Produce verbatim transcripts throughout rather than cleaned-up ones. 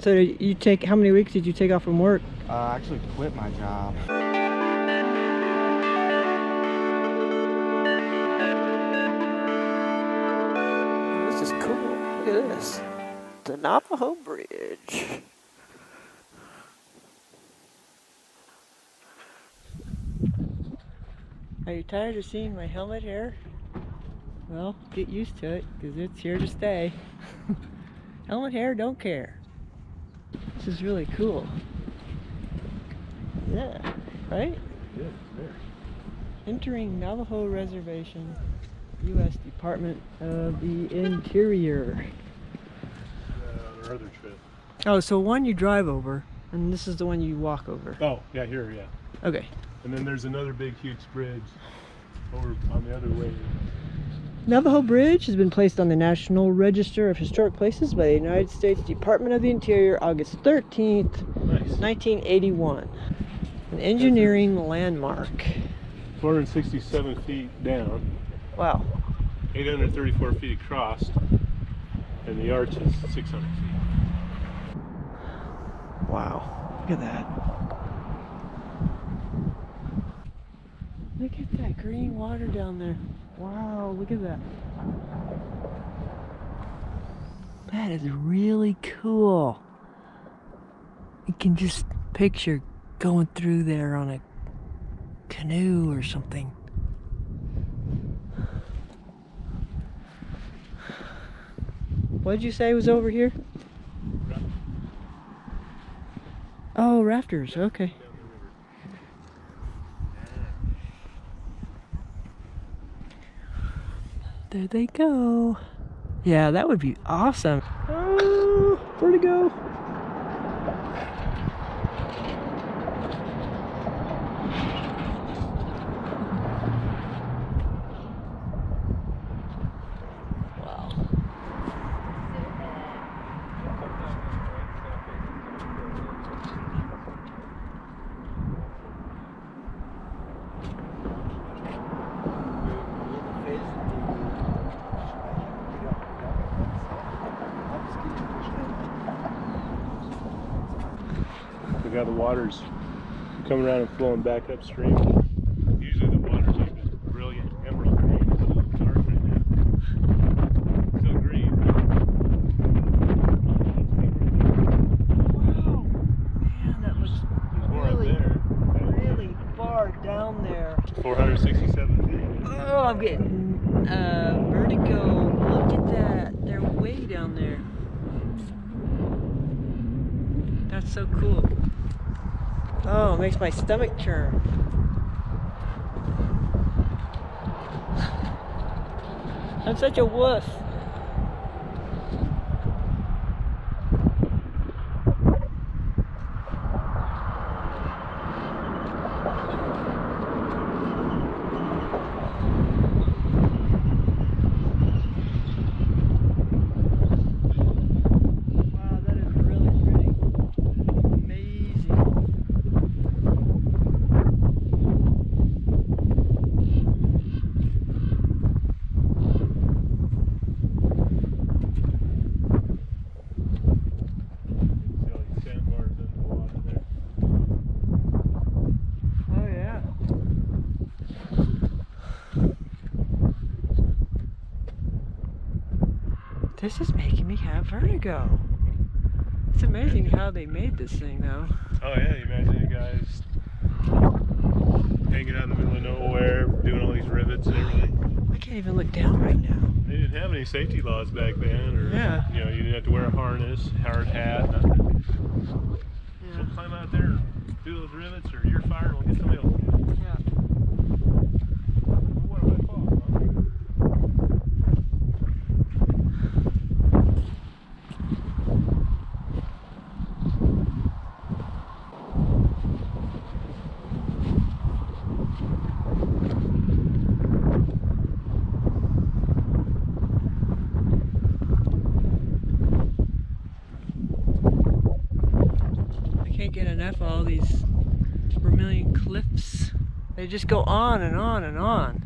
So you take, how many weeks did you take off from work? Uh, I actually quit my job. This is cool. Look at this. The Navajo Bridge. Are you tired of seeing my helmet here? Well, get used to it, because it's here to stay. Helmet hair, don't care. This is really cool. Yeah, right? Yeah, yeah. Entering Navajo Reservation, U S Department of the Interior. Uh, our other trip. Oh, so one you drive over, and this is the one you walk over. Oh, yeah, here, yeah. Okay. And then there's another big, huge bridge over on the other way. Navajo Bridge has been placed on the National Register of Historic Places by the United States Department of the Interior August thirteenth, nice. nineteen eighty-one. An engineering landmark. four hundred sixty-seven feet down. Wow. eight hundred thirty-four feet across. And the arch is six hundred feet. Wow. Look at that. Look at that green water down there. Wow, look at that. That is really cool. You can just picture going through there on a canoe or something. What did you say was over here? Rafters. Oh, rafters, okay. There they go. Yeah, that would be awesome. Oh, vertigo. Wow. How the water's coming around and flowing back upstream. Usually the water's like this brilliant emerald green. It's a little dark right now. It's so green. Wow! Man, that was really, really, really far down there. four hundred sixty-seven feet. Oh, I'm getting uh, vertigo. Look at that. They're way down there. That's so cool. Oh, it makes my stomach churn. I'm such a wuss. This is making me have vertigo. It's amazing how they made this thing, though. Oh yeah, you imagine you guys hanging out in the middle of nowhere, doing all these rivets and everything. I can't even look down right now. They didn't have any safety laws back then, or yeah. You know, you didn't have to wear a harness, hard hat, nothing. Yeah. So climb out there, and do those rivets, or you're fired, we'll get somebody else. Get enough of all these vermilion cliffs. They just go on and on and on.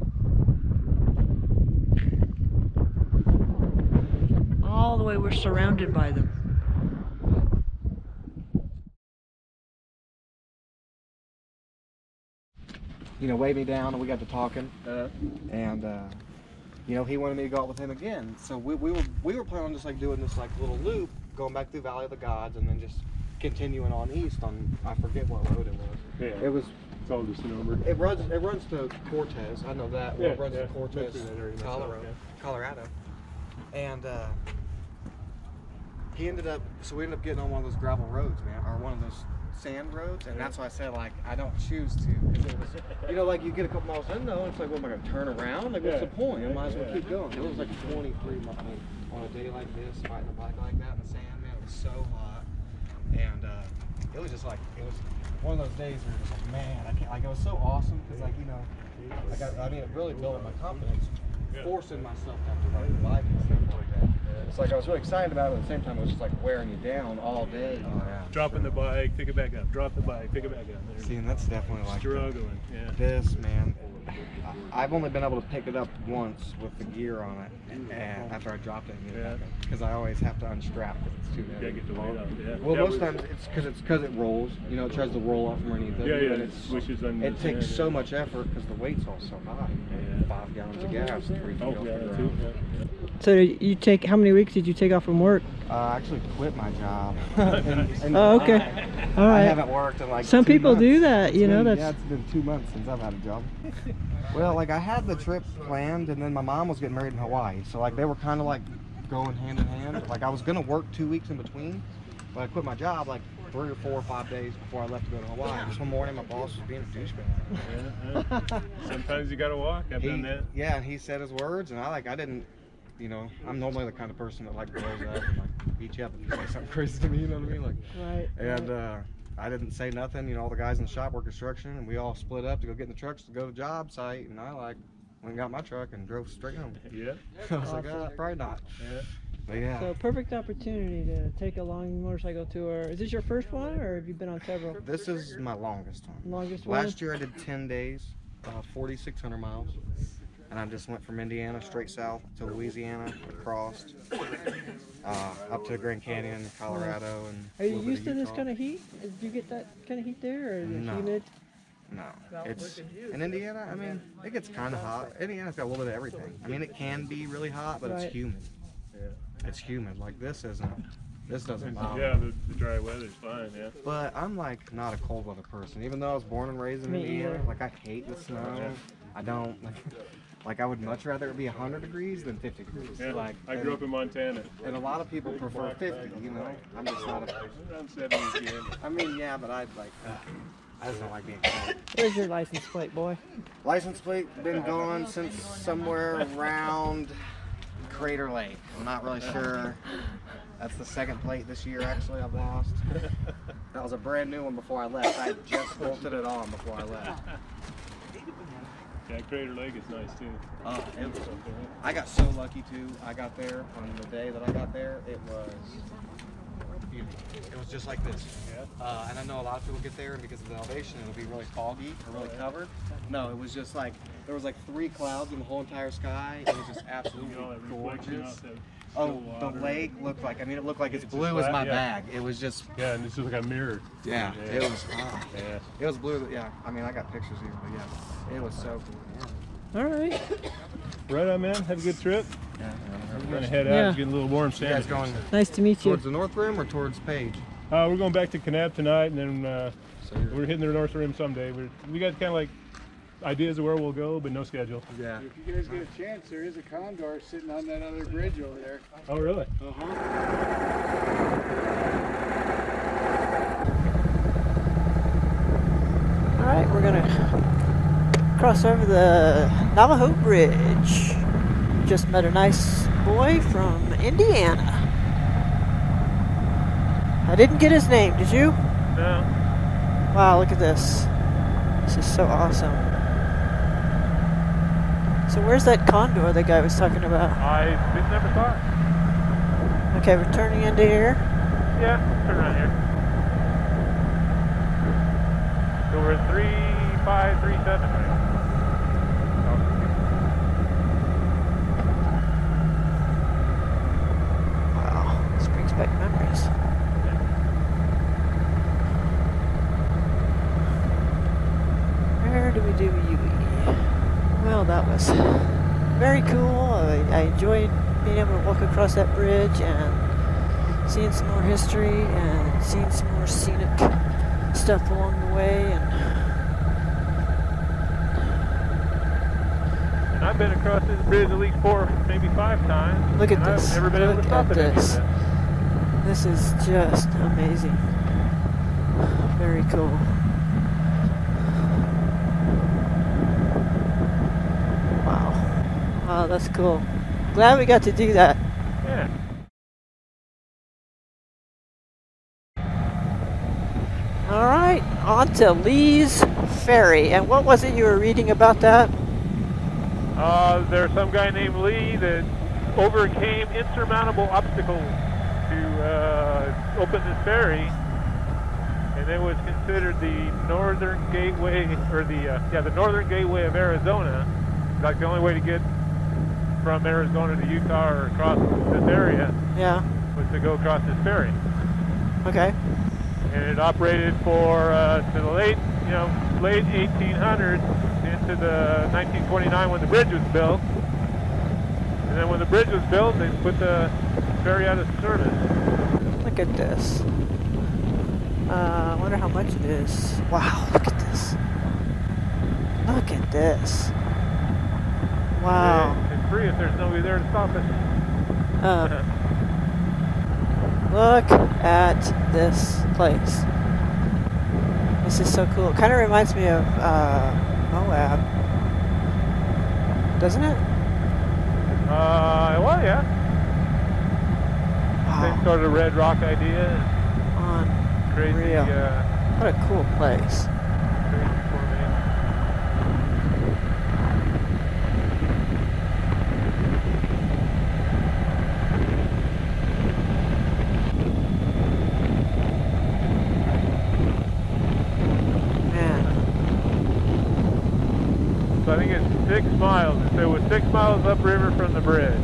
All the way we're surrounded by them. you know, waved me down, and we got to talking. Uh-huh. And uh, you know, he wanted me to go out with him again. So we, we were we were planning on just like doing this like little loop, going back through Valley of the Gods, and then just continuing on east on, I forget what road it was. Yeah. It was. It's all just a number. It runs. It runs to Cortez. I know that. Yeah, it runs yeah. to Cortez, Colorado. Yeah. Colorado. And uh, he ended up. So we ended up getting on one of those gravel roads, man, or one of those sand roads, and that's why I said, like, I don't choose to. It was, you know, like, you get a couple miles in, though, and it's like, well, am I going to turn around? Like, yeah. what's the point? I might as well yeah. keep going. It was like twenty-three miles on a day like this, riding a bike like that in the sand, man. It was so hot. And uh, it was just like, it was one of those days where it was like, man, I can't, like, it was so awesome, because, like, you know, like, I, I mean, it really built my confidence, forcing myself to have to ride a bike and stuff like that. It's like I was really excited about it, but at the same time it was just like wearing you down all day. Oh, yeah. Dropping the bike, pick it back up, drop the bike, pick it back up. There. See, and that's definitely like struggling. The, yeah. This, man, I've only been able to pick it up once with the gear on it, and after I dropped it, because yeah. I always have to unstrap it. It's too heavy. Yeah, get the weight up. Yeah. Well, yeah, most we, times it's because it's because it rolls. You know, it tries to roll off from underneath. Yeah, yeah. It's, which is it takes yeah, so yeah. much effort because the weight's all so high. Yeah. Five gallons of gas, three oh, gallons yeah, too, yeah. So did you take? How many weeks did you take off from work? Uh, I actually quit my job. and, and oh, okay. All right. I haven't worked in like. Some two people months. do that, you it's know. Been, that's yeah. It's been two months since I've had a job. Well, like I had the trip planned, and then my mom was getting married in Hawaii, so like they were kind of like going hand in hand. Like I was gonna work two weeks in between, but I quit my job like three or four or five days before I left to go to Hawaii. Just one morning, my boss was being a douchebag. Yeah, yeah. Sometimes you gotta walk. I've he, done that. Yeah, and he said his words, and I like I didn't. You know, I'm normally the kind of person that like blows up and like beat you up and you say something crazy to me, you know what I mean? Like, right. And uh, I didn't say nothing. You know, all the guys in the shop were construction, and we all split up to go get in the trucks to go to the job site, and I like went and got my truck and drove straight home. Yeah. I was awesome. like, oh, probably not. Yeah. But yeah. So perfect opportunity to take a long motorcycle tour. Is this your first one, or have you been on several? This is my longest one. Longest one? Last year I did ten days, uh, forty-six hundred miles. And I just went from Indiana straight south to Louisiana, crossed uh, up to the Grand Canyon, Colorado, and are you used to this kind of heat? Do you get that kind of heat there, or is it no. humid? No, it's in Indiana. I mean, it gets kind of hot. Indiana's got a little bit of everything. I mean, it can be really hot, but right. it's humid. Yeah, it's humid. Like this isn't. This doesn't bother. Yeah, the, the dry weather's fine, yeah. But I'm like not a cold weather person, even though I was born and raised in Me Indiana. Either. Like I hate the snow. Yeah. I don't. Like, Like I would much rather it be one hundred degrees than fifty degrees. Yeah, like, I grew and, up in Montana. And a lot of people prefer fifty, you know? I'm just not a... I'm seventy again. I mean, yeah, but I'd like... Uh, I just don't like being cold. Where's your license plate, boy? License plate been gone since somewhere around Crater Lake. I'm not really sure. That's the second plate this year, actually, I've lost. That was a brand new one before I left. I just bolted it on before I left. Yeah, Crater Lake is nice too. Uh, it was, I got so lucky too. I got there on the day that I got there. It was beautiful. It was just like this. Uh, and I know a lot of people get there, and because of the elevation, it'll be really foggy or really covered. No, it was just like there was like three clouds in the whole entire sky. It was just absolutely gorgeous. Oh, the lake looked like, I mean, it looked like it's blue as my bag. It was just. Yeah, and this was like a mirror. Yeah, yeah. It was. Oh, yeah. It was blue. Yeah, I mean, I got pictures here, but yeah, it was so cool. Yeah. All right. Right on, man. Have a good trip. Yeah, we're going to head out. Yeah. It's getting a little warm. Sand. Going nice to meet you. Towards the North Rim or towards Page? Uh, we're going back to Kanab tonight, and then uh, so we're hitting the North Rim someday. We're, we got kind of like. Ideas of where we'll go, but no schedule. Yeah. If you guys get a chance, there is a condor sitting on that other bridge over there. Oh, really? Uh-huh. All right, we're gonna cross over the Navajo Bridge. Just met a nice boy from Indiana. I didn't get his name, did you? No. Wow, look at this. This is so awesome. So where's that condor the guy was talking about? I never thought. Okay, we're turning into here? Yeah, turn around here. So we're three five three seven right now. Wow, this brings back memories. Yeah. Where where do we do Yulee? Well, that was very cool. I, I enjoyed being able to walk across that bridge and seeing some more history and seeing some more scenic stuff along the way. And, and I've been across this bridge at least four, maybe five times. Look at this. I've never been able to stop at this. This is just amazing. Very cool. Wow. Wow, that's cool. Glad we got to do that. Yeah. All right, on to Lee's Ferry. And what was it you were reading about that? Uh, there's some guy named Lee that overcame insurmountable obstacles to uh, open this ferry. And it was considered the northern gateway, or the, uh, yeah, the northern gateway of Arizona. Like the only way to get from Arizona to Utah or across this area, yeah, was to go across this ferry. Okay. And it operated for uh, to the late, you know, late eighteen hundreds into the nineteen twenty-nine when the bridge was built. And then when the bridge was built, they put the ferry out of service. Look at this. Uh, I wonder how much it is. Wow! Look at this. Look at this. Wow. Yeah, it's free if there's nobody there to stop it. Um, look at this place. This is so cool. It kind of reminds me of uh, Moab, doesn't it? Uh, well, yeah. Wow. Same sort of red rock idea. On crazy. Real. Uh, what a cool place. I think it's six miles. It was six miles upriver from the bridge.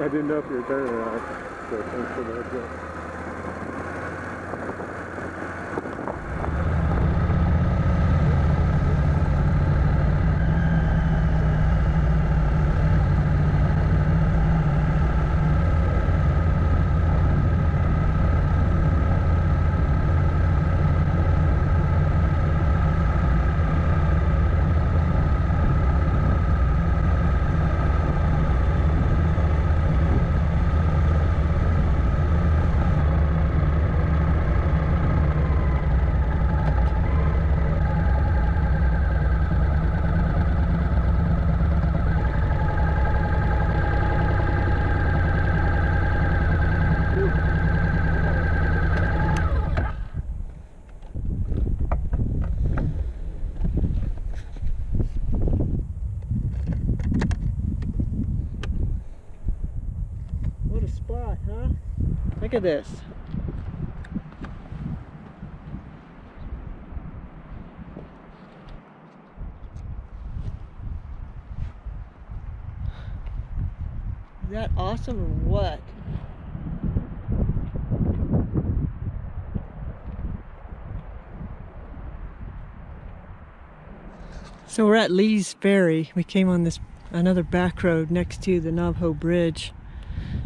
I didn't know if you were turning or not, so thanks for that joke. Look at this. Is that awesome or what? So we're at Lee's Ferry. We came on this another back road next to the Navajo Bridge,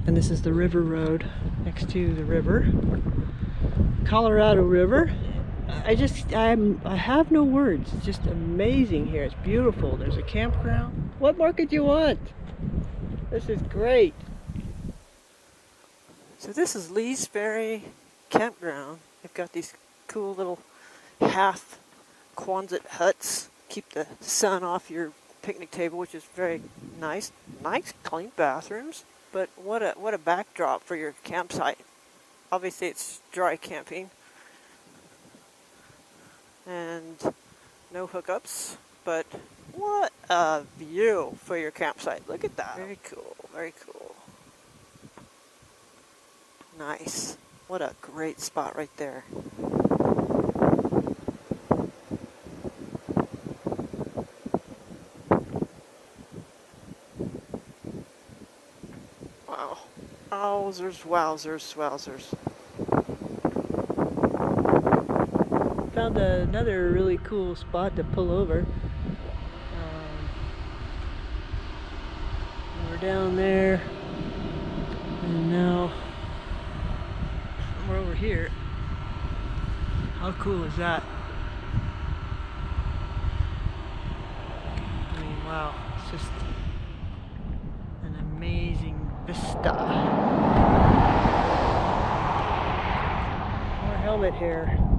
and this is the river road next to the river, Colorado River. I just, I'm, I have no words. It's just amazing here. It's beautiful. There's a campground. What more could you want? This is great. So this is Lee's Ferry Campground. They've got these cool little half Quonset huts. Keep the sun off your picnic table, which is very nice. Nice, clean bathrooms. But what a what a backdrop for your campsite. Obviously, it's dry camping. And no hookups, but what a view for your campsite. Look at that. Very cool, very cool. Nice. What a great spot right there. Wow. Wowzers, wowzers, wowzers. Found another really cool spot to pull over. Um, we're down there, and now we're over here. How cool is that? I mean, wow, it's just an amazing vista. More helmet hair.